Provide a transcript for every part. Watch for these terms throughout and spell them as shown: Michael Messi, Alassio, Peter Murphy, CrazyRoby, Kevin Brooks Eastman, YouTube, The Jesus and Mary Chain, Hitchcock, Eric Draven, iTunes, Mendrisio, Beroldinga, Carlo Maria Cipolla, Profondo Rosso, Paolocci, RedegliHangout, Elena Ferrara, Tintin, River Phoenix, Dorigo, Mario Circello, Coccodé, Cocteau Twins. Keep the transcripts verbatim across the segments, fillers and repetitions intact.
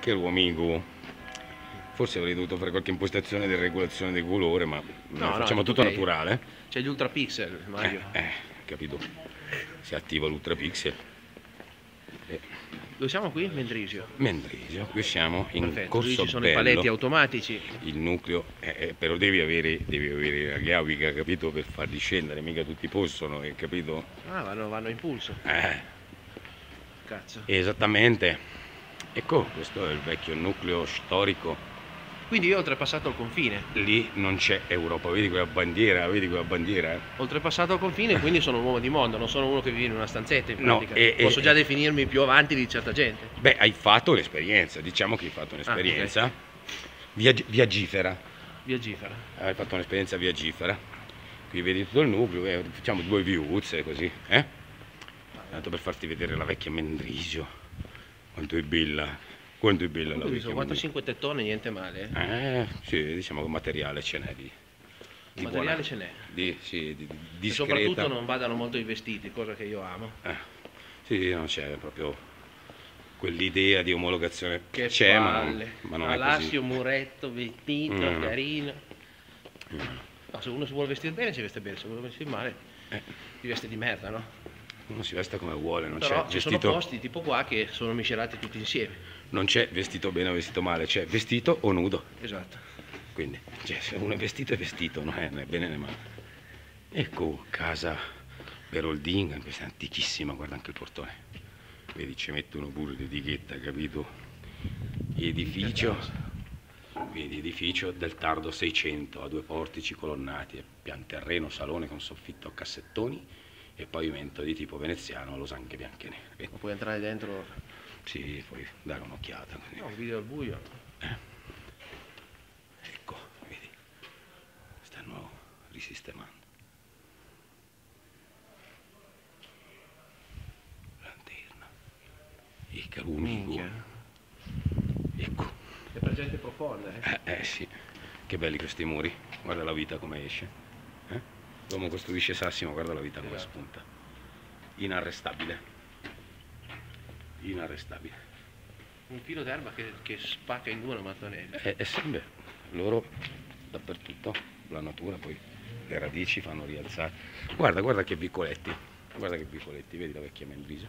Che amico, forse avrei dovuto fare qualche impostazione della regolazione del colore, ma no, facciamo no, tutto okay. Naturale. C'è gli ultra pixel, Mario. Eh, eh capito. Si attiva l'ultra pixel. Eh. Dove siamo qui? Mendrisio. Mendrisio, qui siamo in Perfetto. Corso Bello. Ci sono Bello. I paletti automatici. Il nucleo, eh, però devi avere, devi avere la gavica, capito, per farli scendere, mica tutti possono, eh, capito? Ah, vanno, vanno a impulso. Eh. Cazzo. Esattamente. Ecco, questo è il vecchio nucleo storico. Quindi io ho oltrepassato il confine. Lì non c'è Europa, vedi quella bandiera, vedi quella bandiera. Ho oltrepassato il confine, quindi sono un uomo di mondo, non sono uno che vive in una stanzetta, in pratica. No, e, Posso e, già e... definirmi più avanti di certa gente. Beh, hai fatto un'esperienza, diciamo che hai fatto un'esperienza ah, okay. viag viaggifera. Viaggifera. Hai fatto un'esperienza viaggifera. Qui vedi tutto il nucleo, eh, facciamo due viuzze così, eh? Tanto per farti vedere la vecchia Mendrisio. Quanto è bella, quanto è bella la vecchia. quattro cinque tettone, niente male. Eh, sì, diciamo che materiale ce n'è di, di materiale ce n'è. Di, sì, di, di e soprattutto non vadano molto i vestiti, cosa che io amo. Eh, sì, non c'è proprio quell'idea di omologazione che c'è, ma non, ma non Alassio, è così. Alassio, muretto, vestito, no, no. carino. No, no. No, se uno si vuole vestire bene, si veste bene, se vuole vestire male, eh. si veste di merda, no? Uno si veste come vuole, non c'è vestito... Ci sono posti tipo qua che sono miscelati tutti insieme. Non c'è vestito bene o vestito male, c'è vestito o nudo. Esatto. Quindi, cioè, se uno è vestito è vestito, non è né bene né male. Ecco, casa Beroldinga, questa è antichissima, guarda anche il portone. Vedi, ci mettono pure l'etichetta, capito? Edificio, vedi, edificio del tardo seicento, a due portici colonnati, pianterreno, salone con soffitto a cassettoni, e pavimento di tipo veneziano, lo sa anche bianco e nero. Puoi entrare dentro? Sì, puoi dare un'occhiata. No, un video al buio. Eh. Ecco, vedi, stanno risistemando. Lanterna. E calunico. Ecco. È per gente profonda, eh? Eh, eh sì, che belli questi muri, guarda la vita come esce. L'uomo costruisce sassi, ma guarda la vita come spunta. Inarrestabile. Inarrestabile. Un filo d'erba che, che spacca in due una mattonella. E eh, eh sì, beh, loro dappertutto, la natura, poi le radici fanno rialzare. Guarda, guarda che vicoletti, guarda che vicoletti, vedi la vecchia Mendrisio.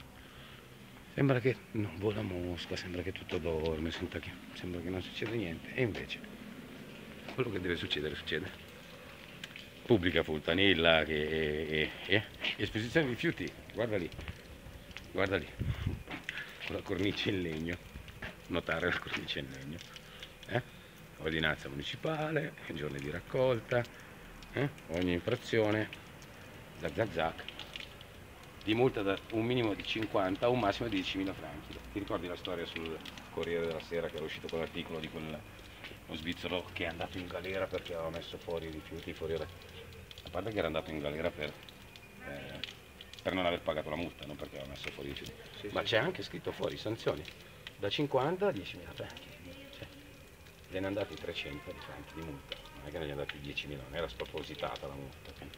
Sembra che non vola mosca, sembra che tutto dorme, sembra che, sembra che non succede niente. E invece, quello che deve succedere, succede. Pubblica Fontanella e, e, e esposizione di rifiuti, guarda lì, guarda lì, con la cornice in legno, notare la cornice in legno, eh? Ordinanza municipale, giorni di raccolta, eh? Ogni infrazione, zac zac zac, di multa da un minimo di cinquanta a un massimo di diecimila franchi. Ti ricordi la storia sul Corriere della Sera che era uscito con l'articolo di quel... lo svizzero che è andato in galera perché aveva messo fuori i rifiuti fuori da... a parte che era andato in galera per, eh, per non aver pagato la multa, non perché aveva messo fuori i rifiuti, sì, ma sì, c'è sì. anche scritto fuori sanzioni da cinquanta a diecimila franchi, cioè, le ne è andati trecento di franchi di multa, non è che ne gli è andati diecimila, non era spropositata la multa, quindi.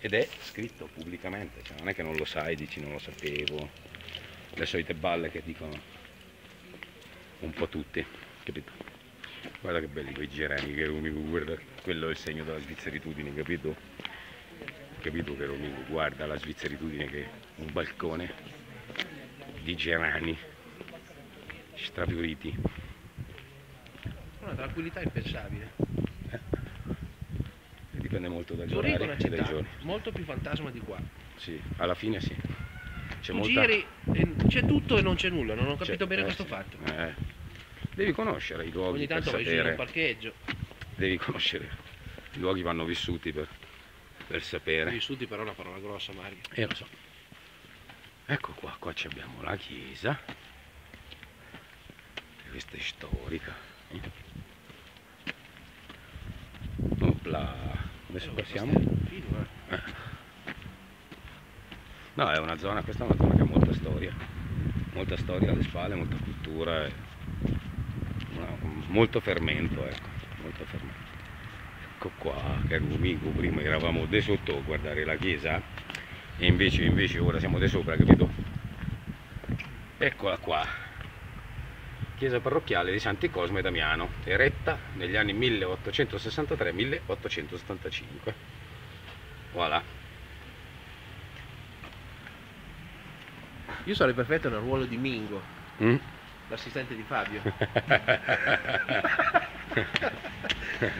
Ed è scritto pubblicamente, cioè non è che non lo sai, dici non lo sapevo, le solite balle che dicono un po' tutti, capito? Guarda che belli quei gerani, che Romico, guarda, quello è il segno della svizzeritudine, capito? Capito che Romico, guarda la svizzeritudine che è un balcone di gerani strafioriti. Una tranquillità impensabile. Eh? E dipende molto dal giorno e dai giorni. Molto più fantasma di qua. Sì, alla fine sì. C'è molta... giri, c'è tutto e non c'è nulla, non ho capito bene eh, questo sì. fatto. Eh. Devi conoscere i luoghi. Ogni tanto vai su in un parcheggio. Devi conoscere. I luoghi vanno vissuti per, per sapere. Vissuti però è una parola grossa, Mario. Eh, lo so. Ecco qua, qua abbiamo la chiesa. Questa è storica. Opla. Adesso passiamo. Eh. No, è una zona, questa è una zona che ha molta storia. Molta storia alle spalle, molta cultura. E... molto fermento, ecco, molto fermento. Ecco qua, caro amico, prima eravamo di sotto a guardare la chiesa e invece, invece ora siamo di sopra, capito? Eccola qua, chiesa parrocchiale di Santi Cosmo e Damiano, eretta negli anni milleottocentosessantatré milleottocentosettantacinque. Voilà. Io sarei perfetto nel ruolo di Mingo, mm? l'assistente di Fabio.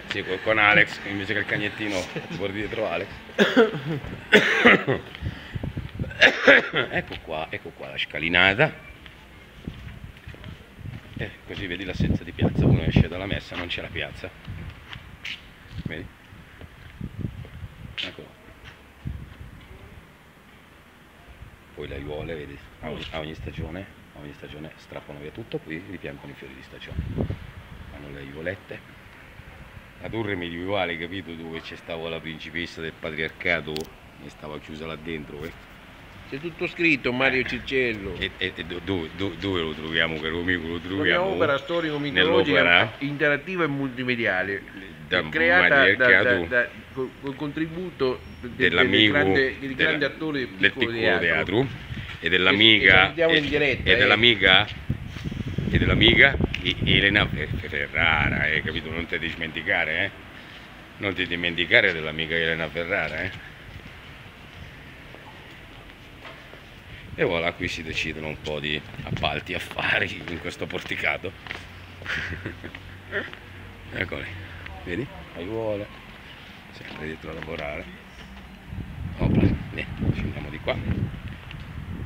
Sì, con Alex, invece che il cagnettino guardi dietro Alex. Ecco qua, ecco qua la scalinata. Eh, così vedi l'assenza di piazza, uno esce dalla messa, non c'è la piazza. Vedi? Eccolo. Poi le aiuole, vedi? A ogni, a ogni stagione, a ogni stagione strappano via tutto, qui ripiangono i fiori di stagione. Fanno le aiuolette. Ad un rimedio uguale, capito? Dove c'è stava la principessa del patriarcato e stava chiusa là dentro, eh? C'è tutto scritto, Mario Circello. E, e, e dove, dove, dove lo troviamo, caro amico? Lo troviamo nell'opera storico-mitologica interattiva e multimediale, da, creata da, da, da, col contributo de, dell'amico del grande, del grande della, attore del piccolo, piccolo teatro, teatro e dell'amica e, e dell'amica eh. e dell'amica Elena Ferrara, eh, capito? Non ti dimenticare, eh? Non ti dimenticare dell'amica Elena Ferrara, eh? E voilà, qui si decidono un po' di appalti, affari in questo porticato. Eccoli, vedi? Aiuole, sempre dietro a lavorare. Opla, scendiamo di qua.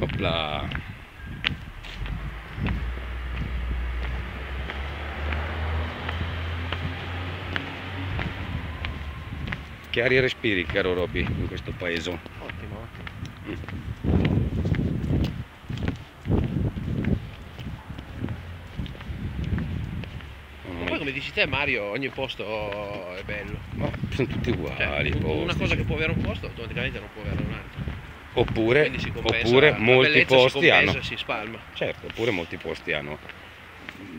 Opla. Che aria respiri, caro Roby, in questo paese? Ottimo, ottimo. Mm. Dici te, Mario, ogni posto è bello, ma sono tutti uguali, cioè, una posti, cosa che può avere un posto automaticamente non può avere un'altra, oppure, oppure molti posti si compensa, hanno si spalma. Certo, oppure molti posti hanno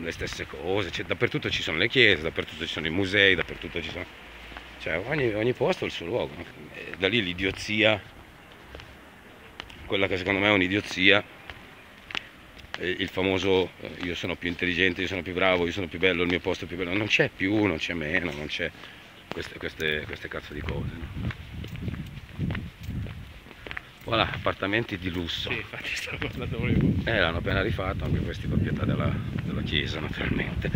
le stesse cose, cioè, dappertutto ci sono le chiese, dappertutto ci sono i musei, dappertutto ci sono, cioè ogni, ogni posto ha il suo luogo. Da lì l'idiozia, quella che secondo me è un'idiozia, il famoso io sono più intelligente, io sono più bravo, io sono più bello, il mio posto è più bello, non c'è più, non c'è meno, non c'è queste, queste, queste cazzo di cose, no? Voilà, appartamenti di lusso. Sì, infatti stavo guardando, volevo. Eh, l'hanno appena rifatto, anche questi proprietà della, della chiesa, naturalmente.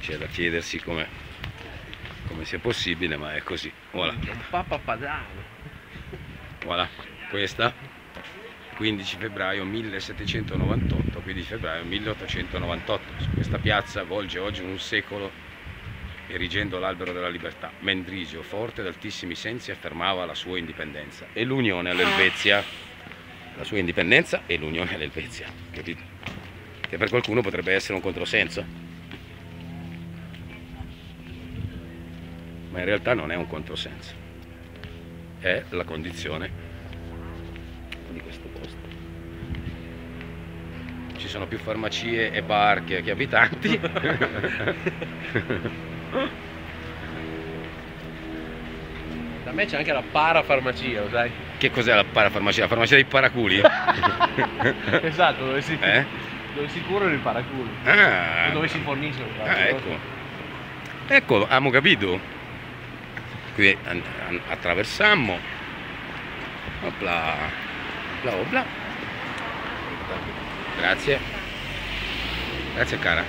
C'è da chiedersi come, come sia possibile, ma è così. Voilà. Un papa padano. Voilà, questa quindici febbraio millesettecentonovantotto, quindici febbraio milleottocentonovantotto, su questa piazza volge oggi un secolo erigendo l'albero della libertà. Mendrisio, forte d'altissimi sensi, affermava la sua indipendenza e l'unione all'Elvezia, la sua indipendenza e l'unione all'Elvezia, capito? Che per qualcuno potrebbe essere un controsenso, ma in realtà non è un controsenso, è la condizione di questo posto. Ci sono più farmacie e bar che, che abitanti. Da me c'è anche la parafarmacia, lo sai? Che cos'è la parafarmacia? La farmacia dei paraculi? Esatto, dove si, eh? dove si curano i paraculi, ah, dove si forniscono i paraculi. Ah, ecco, ecco, abbiamo capito. Qui attraversammo, opla, opla, opla. Grazie, grazie cara.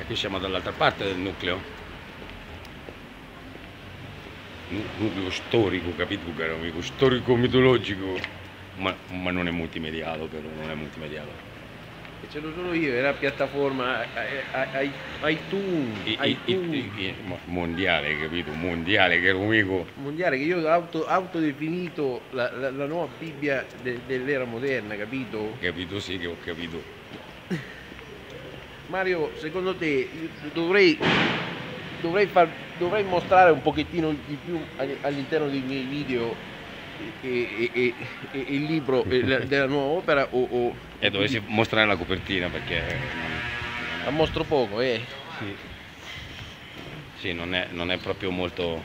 E qui siamo dall'altra parte del nucleo, nucleo storico, capito caro amico, storico-mitologico, ma, ma non è multimediale, però non è multimediale. Ce l'ho solo io, era piattaforma iTunes, iTunes. Mondiale, capito? Mondiale, che amico. Mondiale, che io ho autodefinito la, la, la nuova Bibbia de, dell'era moderna, capito? Capito, sì, che ho capito. Mario, secondo te dovrei, dovrei, far, dovrei mostrare un pochettino di più all'interno dei miei video E, e, e il libro della nuova opera o, o... e dovessi mostrare la copertina, perché la mostro poco, eh sì, sì non, è, non è proprio molto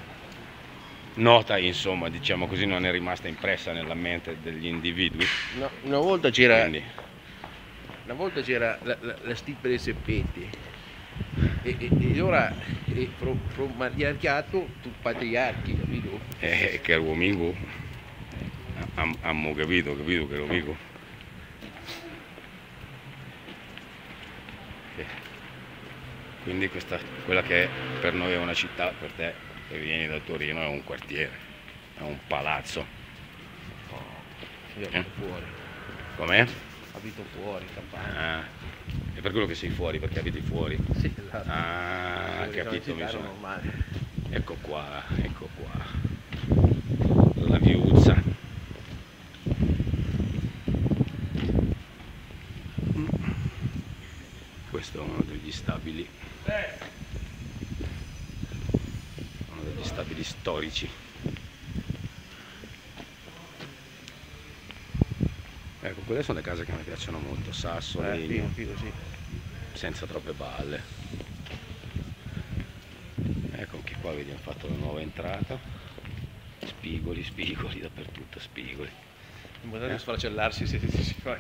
nota, insomma, diciamo così, non è rimasta impressa nella mente degli individui. No, una volta c'era una volta c'era la, la, la stirpe dei serpenti e, e, e ora è pro, pro matriarcato tu patriarchi, capito? Eh, che uomingo Am, ammo capito, capito che lo dico. Eh. Quindi questa, quella che è, per noi è una città, per te che vieni da Torino è un quartiere, è un palazzo. Io abito eh? fuori. Com'è? Abito fuori, Campania. Ah, è per quello che sei fuori, perché abiti fuori. Sì, esatto. Ah, ho capito, mi sono... Ecco qua, ecco qua. La viuzza. Questo è uno degli stabili, uno degli stabili storici. Ecco, quelle sono le case che mi piacciono molto, sasso, eh, legno, figo, figo, sì. Senza troppe balle. Ecco, anche qua vediamo fatto la nuova entrata, spigoli, spigoli, dappertutto spigoli. In modo da eh? sfracellarsi se si, si fa.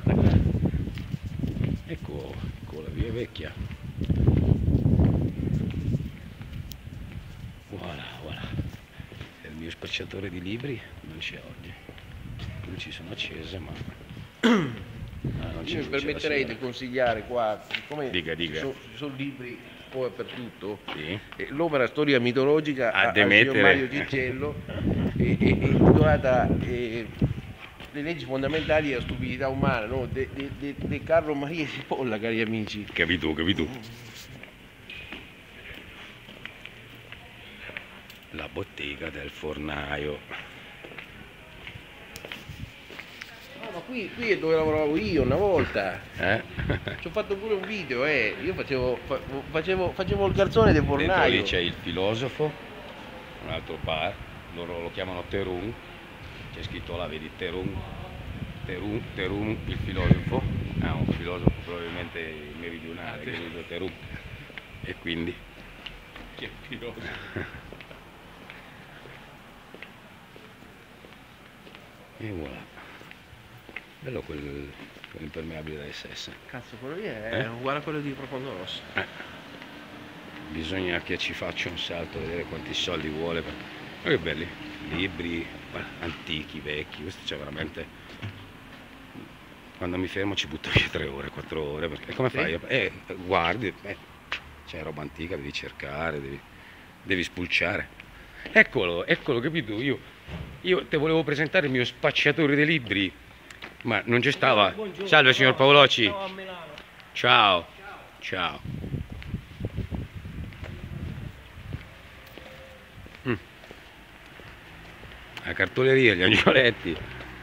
Ecco. La via vecchia, voilà, voilà. Il mio spacciatore di libri non c'è oggi, non ci sono accese, ma ah, non io mi permetterei di consigliare qua, come dica, dica. Sono, sono libri un po' dappertutto, sì. L'opera Storia mitologica a, a Mario Circello è intitolata Le leggi fondamentali e la stupidità umana, no? De, de, de, de Carlo Maria Cipolla, cari amici. Capito, capito. La bottega del fornaio. No, ma qui, qui è dove lavoravo io una volta. Eh? Ci ho fatto pure un video, eh. Io facevo, fa, facevo, facevo il garzone del fornaio. Dentro lì c'è il filosofo, un altro bar, loro lo chiamano Terun. C'è scritto là, vedi, Terun, Terun, Terun, il filosofo, ah, un filosofo probabilmente meridionale, che è Terun, e quindi... Che filosofo! E voilà, bello quel, quell'impermeabile da esse esse. Cazzo, quello lì è eh? uguale a quello di Profondo Rosso. Eh. Bisogna che ci faccia un salto, a vedere quanti soldi vuole, per... ma che belli, libri... antichi, vecchi, questo c'è veramente. Quando mi fermo ci butto via tre ore, quattro ore, perché come fai? Eh, guardi, eh, c'è roba antica, devi cercare, devi, devi spulciare. Eccolo, eccolo, capito? Io, io ti volevo presentare il mio spacciatore dei libri, ma non ci stava. Buongiorno. Salve signor Paolocci. Ciao a Milano. Ciao. Ciao. Mm. La cartoleria, gli angioletti.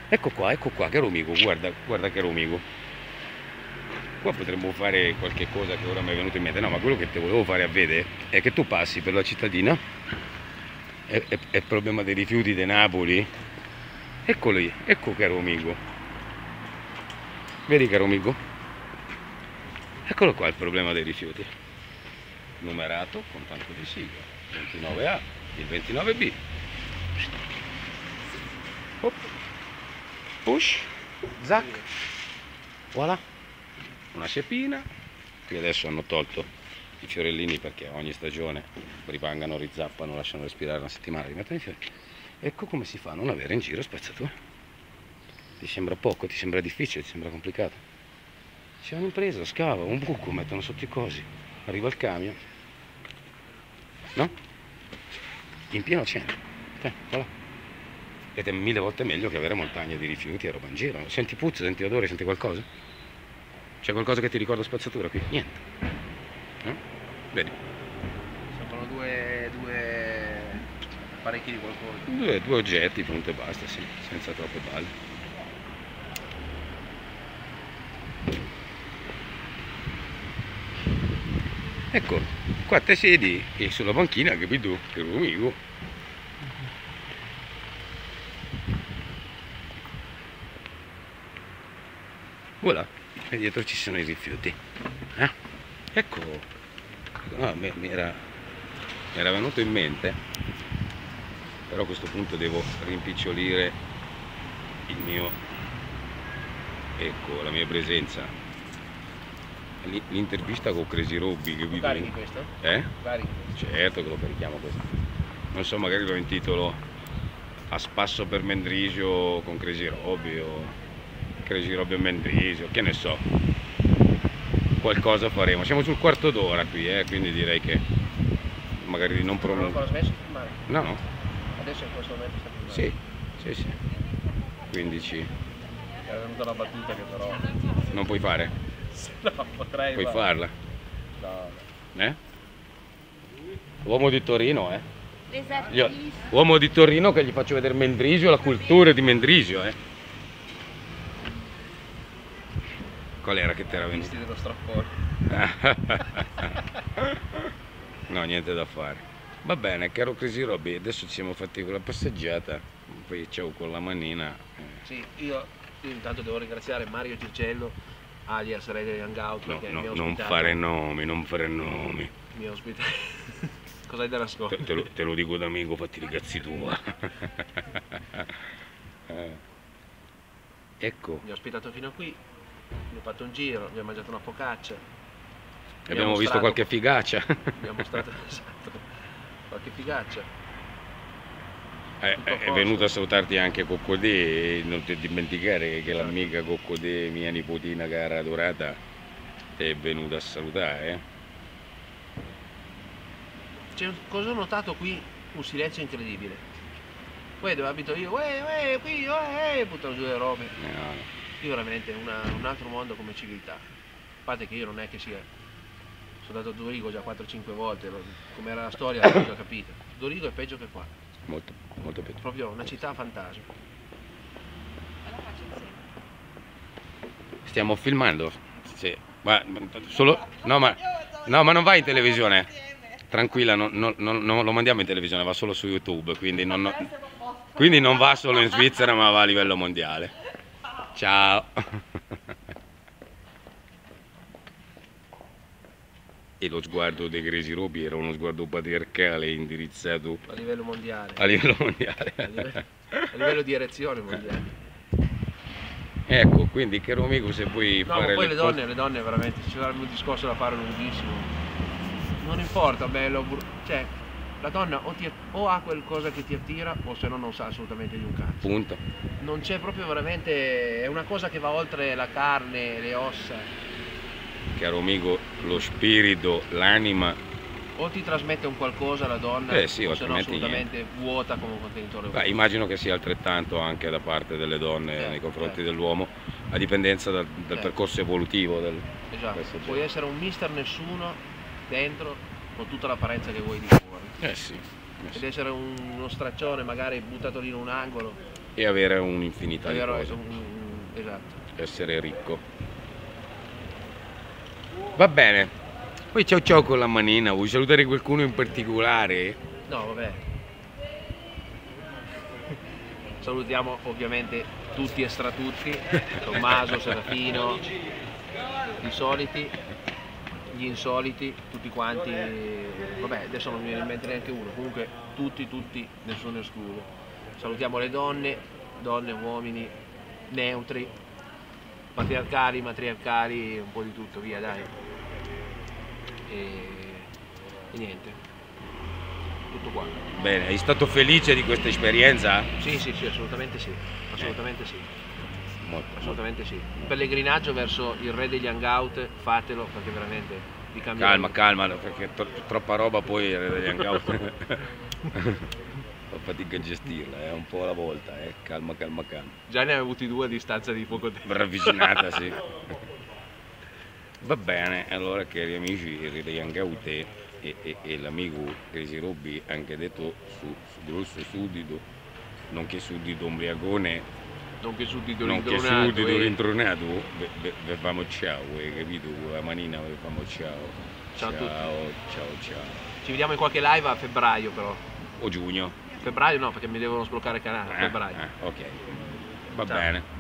Ecco qua, ecco qua, che romigo, guarda, guarda che romigo. Qua potremmo fare qualche cosa che ora mi è venuto in mente. No, ma quello che ti volevo fare a vedere è che tu passi per la cittadina. È, è, è il problema dei rifiuti di Napoli. Eccolo lì, ecco che romigo. Vedi che romigo? Eccolo qua il problema dei rifiuti. Numerato con tanto di sigla. ventinove A, il ventinove B. Hop. Push, zac, voilà, una cepina. Qui adesso hanno tolto i fiorellini perché ogni stagione ripangano, rizzappano, lasciano respirare una settimana, rimettono i fiori. Ecco come si fa a non avere in giro spazzatura. Ti sembra poco, ti sembra difficile, ti sembra complicato. C'è un'impresa, scava un buco, mettono sotto i cosi, arriva il camion, no? In pieno centro, eh, voilà. Ed è mille volte meglio che avere montagne di rifiuti e roba in giro. Senti puzza, senti odore, senti qualcosa? C'è qualcosa che ti ricorda spazzatura qui? Niente. No? Vedi? Sembrano due, due apparecchi di qualcosa. Due, due oggetti, punto e basta, sì, senza troppe balle. Ecco, qua te siedi e sulla banchina, capito? Che romigo. Voilà. E dietro ci sono i rifiuti, eh? Ecco, no, mi, mi, era, mi era venuto in mente però a questo punto devo rimpicciolire il mio, ecco, la mia presenza. L'intervista con Crazy Roby, che vi carichi questo? Eh? Carichi. Certo che lo carichiamo questo. Non so, magari lo intitolo A spasso per Mendrisio con Crazy Roby o Crazy Roby e Mendrisio, che ne so. Qualcosa faremo. Siamo sul quarto d'ora qui, eh, quindi direi che magari non pronunciamo. No, no. Adesso in questo momento sta più. Sì, sì, sì. quindici. Era venuta una battuta che però non puoi fare. No, potrei Puoi fare. farla? No. Eh? Uomo di Torino, eh? Io, uomo di Torino che gli faccio vedere Mendrisio, la cultura di Mendrisio, eh? Qual era che te era venuto? dello strappone. No, niente da fare. Va bene, caro CrazyRoby, adesso ci siamo fatti quella passeggiata, poi ciao con la manina. Sì, io, io intanto devo ringraziare Mario Circello, alias RedegliHangout, no, no, non fare nomi, non fare nomi. Mi ospita. Cos'hai da nascondere? Te, te, lo, te lo dico da amico, fatti i cazzi tua. eh. Ecco. Mi ha ospitato fino a qui, mi ha fatto un giro, mi ha mangiato una focaccia. E abbiamo mostrato, visto qualche figaccia. Mi ha mostrato, esatto, qualche figaccia. Eh, è venuto a salutarti anche Coccodé, e non ti dimenticare che l'amica Coccodé, mia nipotina cara adorata, è venuta a salutare. Cioè, cosa ho notato qui? Un silenzio incredibile. Poi dove abito io, uè, uè, qui, uè, buttano giù le robe. No. Qui veramente una, un altro mondo come civiltà. A parte che io non è che sia... Sono andato a Dorigo già quattro o cinque volte, come era la storia non l'ho capita. Dorigo è peggio che qua. Molto, molto peggio. Proprio una città fantasma. Stiamo filmando? Sì. Ma, solo... no, ma... no, ma non va in televisione. Tranquilla, non, non, non, non lo mandiamo in televisione, va solo su YouTube. Quindi non, quindi non va solo in Svizzera, ma va a livello mondiale. Ciao. E lo sguardo dei CrazyRoby era uno sguardo patriarcale indirizzato a livello mondiale, a livello, mondiale. A livello, a livello di erezione mondiale. Ecco, quindi caro amico, se puoi no, fare ma poi le, le donne, cose... le donne veramente, ci sarà un discorso da fare lunghissimo, non importa, bello, cioè la donna o, ti, o ha qualcosa che ti attira o se no non sa assolutamente di un cazzo. Punto. Non c'è proprio veramente, è una cosa che va oltre la carne, le ossa. Caro amico, lo spirito, l'anima. O ti trasmette un qualcosa la donna, eh sì, o se no assolutamente niente. Vuota come un contenitore. Beh, immagino che sia altrettanto anche da parte delle donne eh, nei confronti eh. dell'uomo, a dipendenza dal, dal eh. percorso evolutivo. Del, esatto, puoi essere un mister nessuno dentro con tutta l'apparenza che vuoi di fuori. Eh sì. Eh sì. Ed essere un, uno straccione magari buttato lì in un angolo. E avere un'infinità di cose. Un, un, esatto. Essere ricco. Va bene, poi ciao ciao con la manina, vuoi salutare qualcuno in particolare? No, vabbè. Salutiamo ovviamente tutti e stratutti, Tommaso, Serafino, i soliti, gli insoliti, tutti quanti, vabbè adesso non mi viene in mente neanche uno, comunque tutti, tutti, nessuno escluso. Salutiamo le donne, donne, uomini, neutri, patriarcali, matriarcali, un po' di tutto, via dai. E, e niente, tutto qua. Bene, hai stato felice di questa esperienza? Sì, sì, sì, assolutamente sì, assolutamente eh. sì. Molto, assolutamente molto. sì. Un pellegrinaggio verso il RedegliHangout, fatelo perché veramente vi cambia. Calma, calma, perché tro troppa roba poi il RedegliHangout. Fa fatica a gestirla, è eh, un po' alla volta, eh. calma, calma, calma. Già ne hai avuti due a distanza di poco tempo. Ravvicinata, sì. Va bene, allora cari amici, RedegliHangout e, e, e l'amico CrazyRoby, anche detto su, su grosso sudido, nonché sudido ombriagone, nonché sudido rintronato, vi famo ciao, hai capito? Con la manina vi famo ciao. Ciao, ciao a tutti. Ciao, ciao. Ci vediamo in qualche live a febbraio però. O giugno. Febbraio no, perché mi devono sbloccare il canale, ah, febbraio. Ah, ok, va ciao. bene.